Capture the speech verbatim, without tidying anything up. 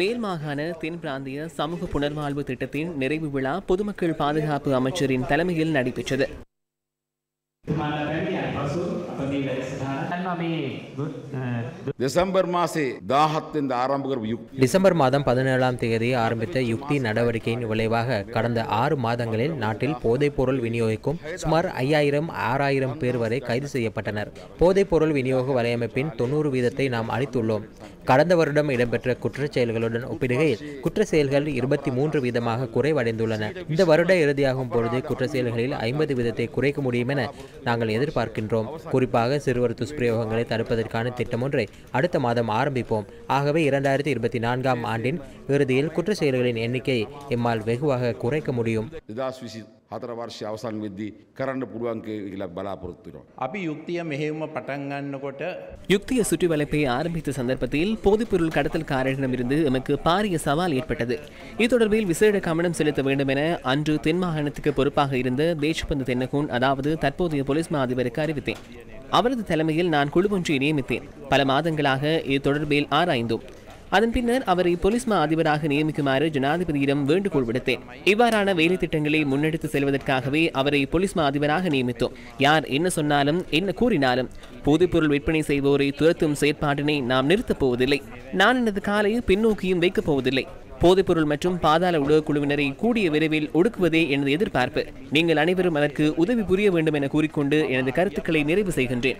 மேல் மாகாண தென் பிராந்திய சமூக புனர்வாழ்வு திட்டத்தின் நிறைவு விழா பொதுமக்கள் பாதுகாப்பு அமைச்சரின் தலைமையில் நடைபெற்றது. டிசம்பர் மாதம் பதினேழாம் தேதி ஆரம்பித்த யுக்தி நடவடிக்கையின் விளைவாக கடந்த ஆறு மாதங்களில் நாட்டில் போதைப்பொருள் விநியோகிக்கும் சுமார் ஐயாயிரம் ஆறாயிரம் பேர் வரை கைது செய்யப்பட்டனர். போதைப்பொருள் விநியோக வலையமைப்பின் தொண்ணூறு வீதத்தை நாம் அளித்துள்ளோம். கடந்த வருடம் இடம்பெற்ற குற்றச் செயல்களுடன் ஒப்பிடுகையில் குற்ற செயல்கள் இருபத்தி மூன்று வீதமாக குறைவடைந்துள்ளன. இந்த வருட இறுதியாகும் பொழுது குற்ற செயல்களில் ஐம்பது வீதத்தை குறைக்க முடியும் என நாங்கள் எதிர்பார்க்கின்றோம். குறிப்பாக சிறுவர் துஷ்பிரயோகங்களை தடுப்பதற்கான திட்டம் ஒன்றை அடுத்த மாதம் ஆரம்பிப்போம். ஆகவே இரண்டாயிரத்தி இருபத்தி நான்காம் ஆண்டின் இறுதியில் குற்ற செயல்களின் எண்ணிக்கை எம்மால் வெகுவாக குறைக்க முடியும். யுக்திய சுற்றிவளைப்பை ஆரம்பித்த சந்தர்ப்பத்தில் போதைப்பொருள் கடத்தல்காரரிடமிருந்து எமக்கு பாரிய சவால் ஏற்பட்டது. இது தொடர்பில் விசேட கவனம் செலுத்த வேண்டும் என அன்று தென் மாகாணத்துக்கு பொறுப்பாக இருந்த தேஷ்பந்து தென்னகூன், அதாவது தற்போதைய போலீஸ் மா அதிபருக்கு அறிவித்தேன். அவரது தலைமையில் நான் குழு ஒன்றை நியமித்தேன். பல மாதங்களாக இது தொடர்பில் ஆராய்ந்தோம். அதன் பின்னர் அவரை போலீஸ் மா அதிபராக நியமிக்குமாறு ஜனாதிபதியிடம் வேண்டுகோள் விடுத்தேன். இவ்வாறான வேலை திட்டங்களை முன்னெடுத்து செல்வதற்காகவே அவரை போலீஸ் மா அதிபராக நியமித்தோம். யார் என்ன சொன்னாலும் என்ன கூறினாலும் போதைப்பொருள் விற்பனை செய்வோரை துரத்தும் செயற்பாட்டினை நாம் நிறுத்தப் போவதில்லை. நான் எனது காலை பின்னோக்கியும் வைக்கப் போவதில்லை. போதைப்பொருள் மற்றும் பாதாள உலக குழுவினரை கூடிய விரைவில் ஒடுக்குவதே எனது எதிர்பார்ப்பு. நீங்கள் அனைவரும் அதற்கு உதவி புரிய வேண்டும் என கூறிக்கொண்டு எனது கருத்துக்களை நிறைவு செய்கின்றேன்.